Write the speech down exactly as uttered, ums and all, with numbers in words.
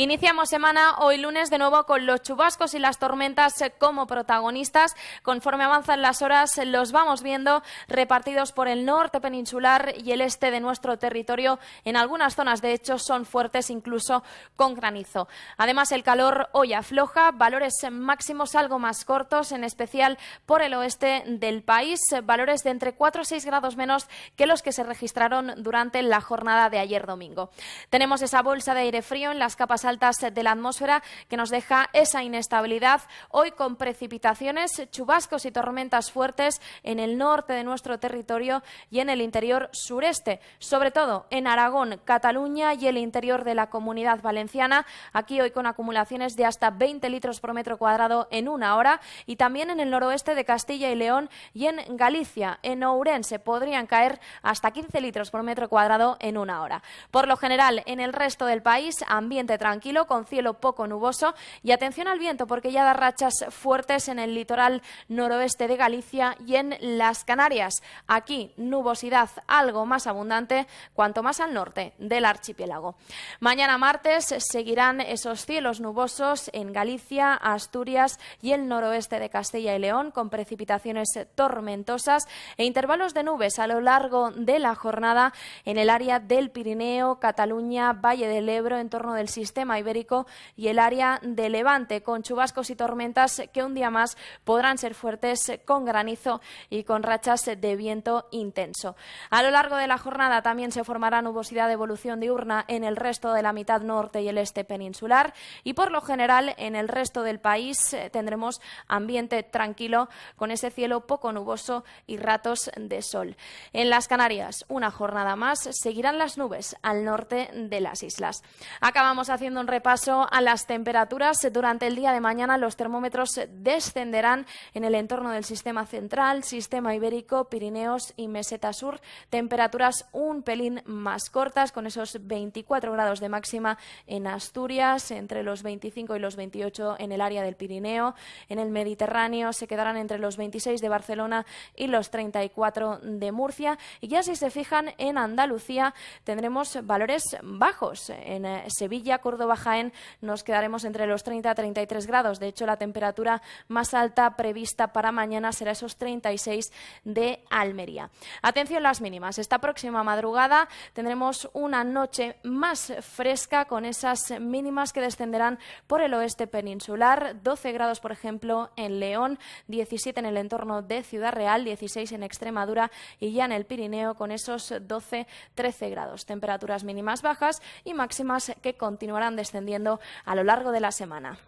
Iniciamos semana hoy lunes de nuevo con los chubascos y las tormentas como protagonistas. Conforme avanzan las horas los vamos viendo repartidos por el norte peninsular y el este de nuestro territorio. En algunas zonas de hecho son fuertes incluso con granizo. Además el calor hoy afloja, valores máximos algo más cortos, en especial por el oeste del país, valores de entre cuatro y seis grados menos que los que se registraron durante la jornada de ayer domingo. Tenemos esa bolsa de aire frío en las capas altas de la atmósfera que nos deja esa inestabilidad hoy con precipitaciones, chubascos y tormentas fuertes en el norte de nuestro territorio y en el interior sureste, sobre todo en Aragón, Cataluña y el interior de la Comunidad Valenciana, aquí hoy con acumulaciones de hasta veinte litros por metro cuadrado en una hora, y también en el noroeste de Castilla y León y en Galicia, en Ourense podrían caer hasta quince litros por metro cuadrado en una hora. Por lo general, en el resto del país, ambiente tranquilo, con cielo poco nuboso y atención al viento porque ya da rachas fuertes en el litoral noroeste de Galicia y en las Canarias. Aquí, nubosidad algo más abundante cuanto más al norte del archipiélago. Mañana martes seguirán esos cielos nubosos en Galicia, Asturias y el noroeste de Castilla y León, con precipitaciones tormentosas e intervalos de nubes a lo largo de la jornada en el área del Pirineo, Cataluña, Valle del Ebro, en torno del sistema ibérico y el área de Levante, con chubascos y tormentas que un día más podrán ser fuertes con granizo y con rachas de viento intenso. A lo largo de la jornada también se formará nubosidad de evolución diurna en el resto de la mitad norte y el este peninsular, y por lo general en el resto del país tendremos ambiente tranquilo con ese cielo poco nuboso y ratos de sol. En las Canarias, una jornada más, seguirán las nubes al norte de las islas. Acabamos haciendo un repaso a las temperaturas. Durante el día de mañana los termómetros descenderán en el entorno del sistema central, sistema ibérico, Pirineos y meseta sur, temperaturas un pelín más cortas con esos veinticuatro grados de máxima en Asturias, entre los veinticinco y los veintiocho en el área del Pirineo. En el Mediterráneo se quedarán entre los veintiséis de Barcelona y los treinta y cuatro de Murcia, y ya si se fijan en Andalucía tendremos valores bajos. En Sevilla, Córdoba, Jaén nos quedaremos entre los treinta y treinta y tres grados. De hecho la temperatura más alta prevista para mañana será esos treinta y seis de Almería. Atención las mínimas. Esta próxima madrugada tendremos una noche más fresca con esas mínimas que descenderán por el oeste peninsular, doce grados por ejemplo en León, diecisiete en el entorno de Ciudad Real, dieciséis en Extremadura y ya en el Pirineo con esos doce trece grados. Temperaturas mínimas bajas y máximas que continuarán descendiendo a lo largo de la semana.